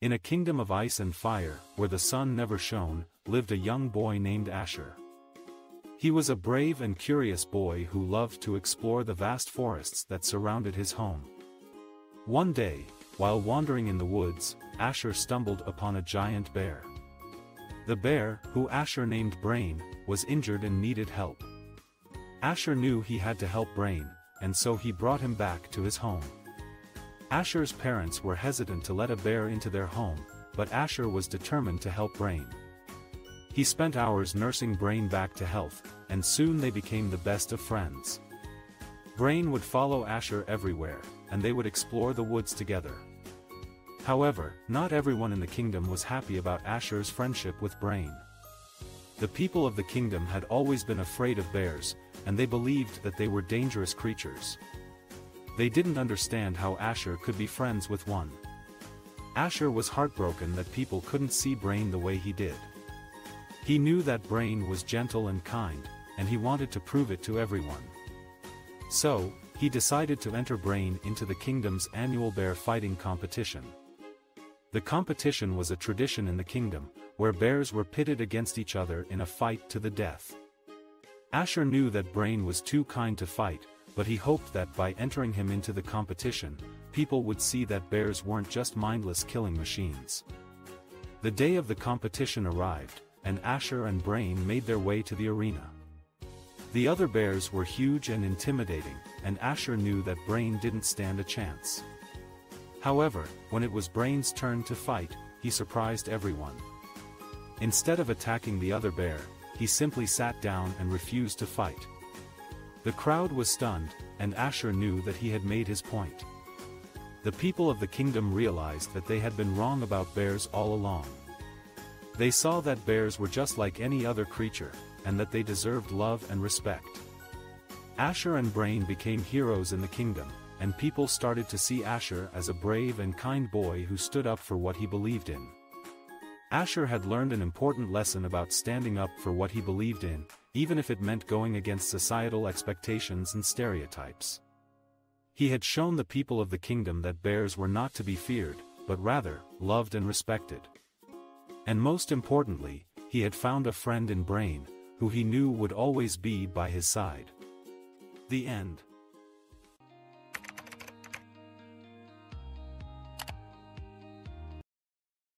In a kingdom of ice and fire, where the sun never shone, lived a young boy named Asher. He was a brave and curious boy who loved to explore the vast forests that surrounded his home. One day, while wandering in the woods, Asher stumbled upon a giant bear. The bear, who Asher named Brain, was injured and needed help. Asher knew he had to help Brain, and so he brought him back to his home. Asher's parents were hesitant to let a bear into their home, but Asher was determined to help Brain. He spent hours nursing Brain back to health, and soon they became the best of friends. Brain would follow Asher everywhere, and they would explore the woods together. However, not everyone in the kingdom was happy about Asher's friendship with Brain. The people of the kingdom had always been afraid of bears, and they believed that they were dangerous creatures. They didn't understand how Asher could be friends with one. Asher was heartbroken that people couldn't see Brain the way he did. He knew that Brain was gentle and kind, and he wanted to prove it to everyone. So, he decided to enter Brain into the kingdom's annual bear fighting competition. The competition was a tradition in the kingdom, where bears were pitted against each other in a fight to the death. Asher knew that Brain was too kind to fight, but he hoped that by entering him into the competition, people would see that bears weren't just mindless killing machines. The day of the competition arrived, and Asher and Brain made their way to the arena. The other bears were huge and intimidating, and Asher knew that Brain didn't stand a chance. However, when it was Brain's turn to fight, he surprised everyone. Instead of attacking the other bear, he simply sat down and refused to fight. The crowd was stunned, and Asher knew that he had made his point. The people of the kingdom realized that they had been wrong about bears all along. They saw that bears were just like any other creature, and that they deserved love and respect. Asher and Brain became heroes in the kingdom, and people started to see Asher as a brave and kind boy who stood up for what he believed in. Asher had learned an important lesson about standing up for what he believed in, even if it meant going against societal expectations and stereotypes. He had shown the people of the kingdom that bears were not to be feared, but rather, loved and respected. And most importantly, he had found a friend in Brain, who he knew would always be by his side. The end.